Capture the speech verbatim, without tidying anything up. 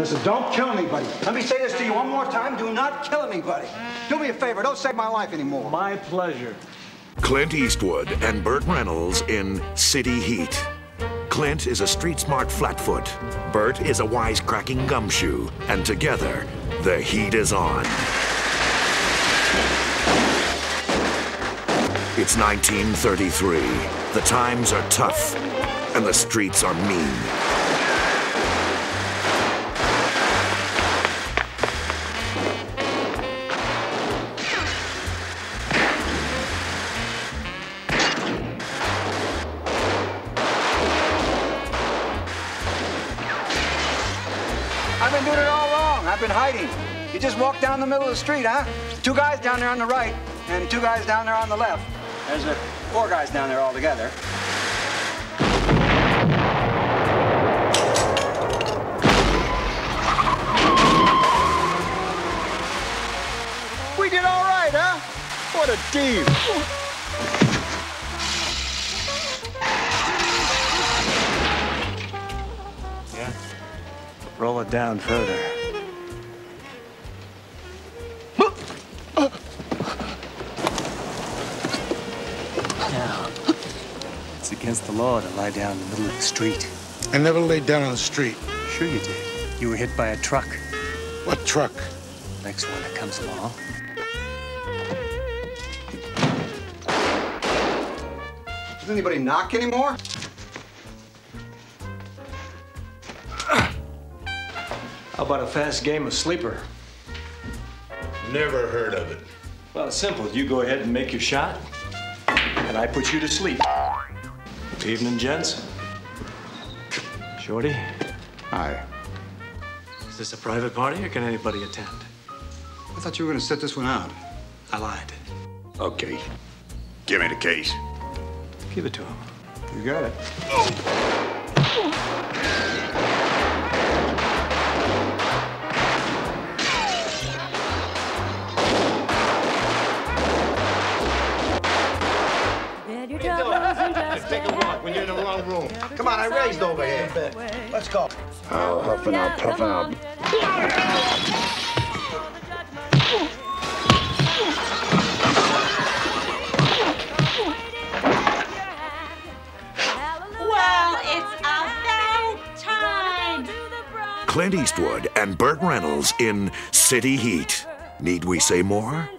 Listen, don't kill anybody. Let me say this to you one more time. Do not kill anybody. Do me a favor. Don't save my life anymore. My pleasure. Clint Eastwood and Burt Reynolds in City Heat. Clint is a street-smart flatfoot. Burt is a wisecracking gumshoe. And together, the heat is on. It's nineteen thirty-three. The times are tough, and the streets are mean. I've been doing it all wrong. I've been hiding. You just walk down the middle of the street, huh? Two guys down there on the right and two guys down there on the left. There's uh, four guys down there all together. We did all right, huh? What a team. Roll it down further. Now, it's against the law to lie down in the middle of the street. I never laid down on the street. Sure you did. You were hit by a truck. What truck? Next one that comes along. Does anybody knock anymore? How about a fast game of sleeper? Never heard of it. Well, it's simple. You go ahead and make your shot, and I put you to sleep. Evening, gents. Shorty. Hi. Is this a private party, or can anybody attend? I thought you were going to set this one out. I lied. Okay. Give me the case. Give it to him. You got it. Oh. Oh. Take a walk when you're in the wrong room. Come on, I raised over here. Let's go. I'll huff and I'll puff out. Well, it's about time. Clint Eastwood and Burt Reynolds in City Heat. Need we say more?